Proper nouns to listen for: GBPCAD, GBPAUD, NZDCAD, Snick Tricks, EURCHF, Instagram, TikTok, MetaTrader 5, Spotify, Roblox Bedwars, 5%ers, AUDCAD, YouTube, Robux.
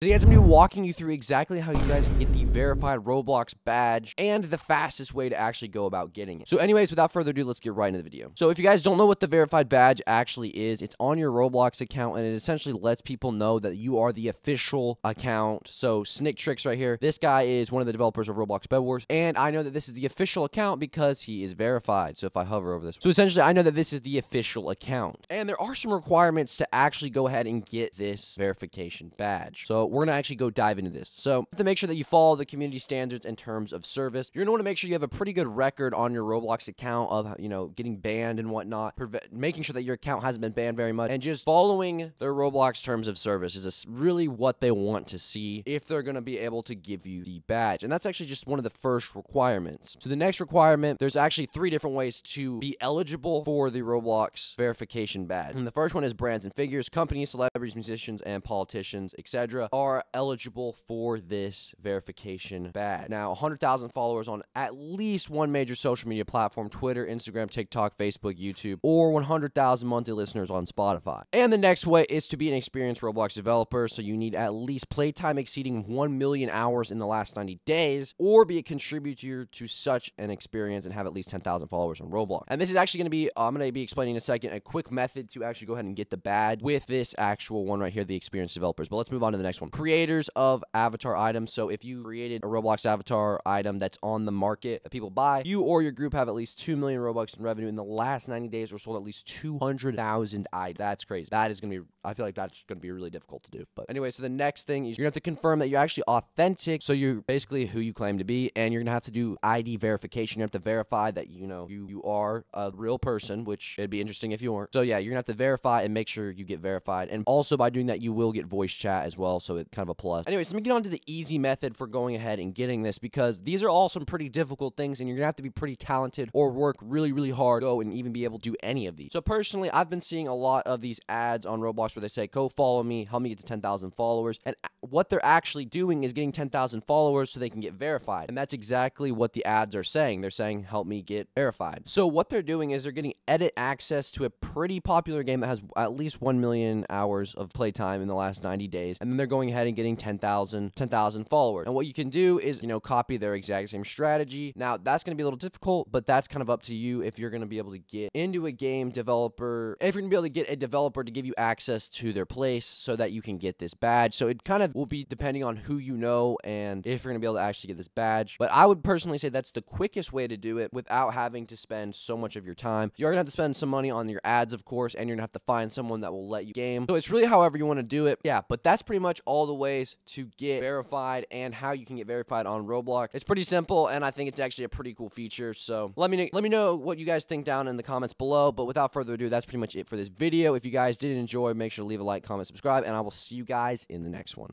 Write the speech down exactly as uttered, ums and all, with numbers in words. Today, guys, I'm going to be walking you through exactly how you guys can get the verified Roblox badge and the fastest way to actually go about getting it. So anyways, without further ado, let's get right into the video. So if you guys don't know what the verified badge actually is, it's on your Roblox account, and it essentially lets people know that you are the official account. So Snick Tricks right here, this guy is one of the developers of Roblox Bedwars, and I know that this is the official account because he is verified. So if I hover over this, so essentially I know that this is the official account, and there are some requirements to actually go ahead and get this verification badge. So we're going to actually go dive into this. So you have to make sure that you follow the community standards and terms of service. You're going to want to make sure you have a pretty good record on your Roblox account of, you know, getting banned and whatnot, making sure that your account hasn't been banned very much, and just following their Roblox terms of service is really what they want to see if they're going to be able to give you the badge. And that's actually just one of the first requirements. So the next requirement, there's actually three different ways to be eligible for the Roblox verification badge. And the first one is brands and figures, companies, celebrities, musicians, and politicians, et cetera, are eligible for this verification badge. Now, one hundred thousand followers on at least one major social media platform, Twitter, Instagram, TikTok, Facebook, YouTube, or one hundred thousand monthly listeners on Spotify. And the next way is to be an experienced Roblox developer. So you need at least playtime exceeding one million hours in the last ninety days, or be a contributor to such an experience and have at least ten thousand followers on Roblox. And this is actually going to be, I'm going to be explaining in a second, a quick method to actually go ahead and get the badge with this actual one right here, the experienced developers. But let's move on to the next one. Creators of avatar items. So if you created a Roblox avatar item that's on the market that people buy, you or your group have at least two million Robux in revenue in the last ninety days or sold at least two hundred thousand items. That's crazy. That is going to be, I feel like that's going to be really difficult to do. But anyway, so the next thing is you're going to have to confirm that you're actually authentic. So you're basically who you claim to be, and you're going to have to do I D verification. You have to verify that, you know, you, you are a real person, which it'd be interesting if you weren't. So yeah, you're going to have to verify and make sure you get verified. And also by doing that, you will get voice chat as well. So it's kind of a plus. Anyways, let me get on to the easy method for going ahead and getting this, because these are all some pretty difficult things, and you're going to have to be pretty talented or work really, really hard to go and even be able to do any of these. So personally, I've been seeing a lot of these ads on Roblox where they say, go follow me, help me get to ten thousand followers. And what they're actually doing is getting ten thousand followers so they can get verified. And that's exactly what the ads are saying. They're saying, help me get verified. So what they're doing is they're getting edit access to a pretty popular game that has at least one million hours of playtime in the last ninety days. And then they're going ahead and getting ten thousand followers. And what you can do is, you know, copy their exact same strategy. Now, that's going to be a little difficult, but that's kind of up to you if you're going to be able to get into a game developer, if you're going to be able to get a developer to give you access to their place so that you can get this badge. So it kind of will be depending on who you know and if you're going to be able to actually get this badge. But I would personally say that's the quickest way to do it without having to spend so much of your time. You're going to have to spend some money on your ads, of course, and you're going to have to find someone that will let you game. So it's really however you want to do it. Yeah, but that's pretty much all the ways to get verified and how you can get verified on Roblox. It's pretty simple, and I think it's actually a pretty cool feature. So let me let me know what you guys think down in the comments below. But without further ado, that's pretty much it for this video. If you guys did enjoy, make sure to leave a like, comment, subscribe, and I will see you guys in the next one.